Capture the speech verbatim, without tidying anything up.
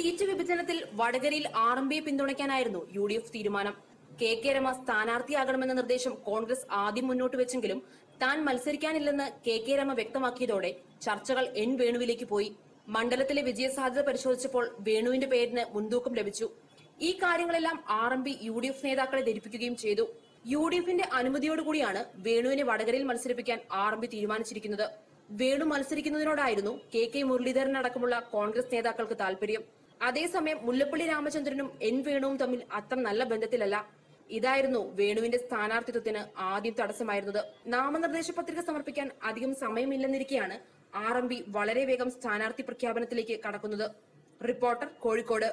Seat വിഭജനത്തിൽ വടകരയിൽ R M പിയെ പിന്തുണയ്ക്കാനായിരുന്നു യു ഡി എഫ് തീരുമാനം. കെ കെ രമ സ്ഥാനാർത്ഥിയാകണമെന്ന നിർദ്ദേശം കോൺഗ്രസ് ആദ്യം മുന്നോട്ട് വെച്ചെങ്കിലും താൻ മത്സരിക്കാനില്ലെന്ന് കെ കെ രമ വ്യക്തമാക്കിയതോടെ ചർച്ചകൾ എൻ വേണുവിലേക്ക് പോയി. മണ്ഡലത്തിലെ വിജയസാധ്യത പരിശോധിച്ചപ്പോൾ വേണുവിന്റെ പേരിന് മുൻതൂക്കം ലഭിച്ചു. ഈ കാര്യങ്ങളെല്ലാം R M P U D F നേതാക്കളെ ധരിപ്പിക്കുകയും ചെയ്തു. യു ഡി എഫിന്റെ അനുമതിയോടുകൂടിയാണ് വേണുവിനെ വടകരയിൽ മത്സരിപ്പിക്കാൻ ആർ എം പി തീരുമാനിച്ചിരിക്കുന്നത്. വേണു മത്സരിക്കുന്നതിനോടായിരുന്നു കെ കെ മുരളീധരൻ അടക്കമുള്ള കോൺഗ്രസ് നേതാക്കൾക്ക് താൽപര്യം. അതേസമയം മുല്ലപ്പള്ളി രാമചന്ദ്രനും എൻ വേണുവും തമ്മിൽ അത്ര നല്ല ബന്ധത്തിലല്ല. ഇതായിരുന്നു വേണുവിന്റെ സ്ഥാനാർത്ഥിത്വത്തിന് ആദ്യം തടസ്സമായിരുന്നത്. നാമനിർദ്ദേശ പത്രിക സമർപ്പിക്കാൻ അധികം സമയമില്ലെന്നിരിക്കെയാണ് ആർ എം പി വളരെ വേഗം സ്ഥാനാർത്ഥി പ്രഖ്യാപനത്തിലേക്ക് കടക്കുന്നത്. റിപ്പോർട്ടർ കോഴിക്കോട്.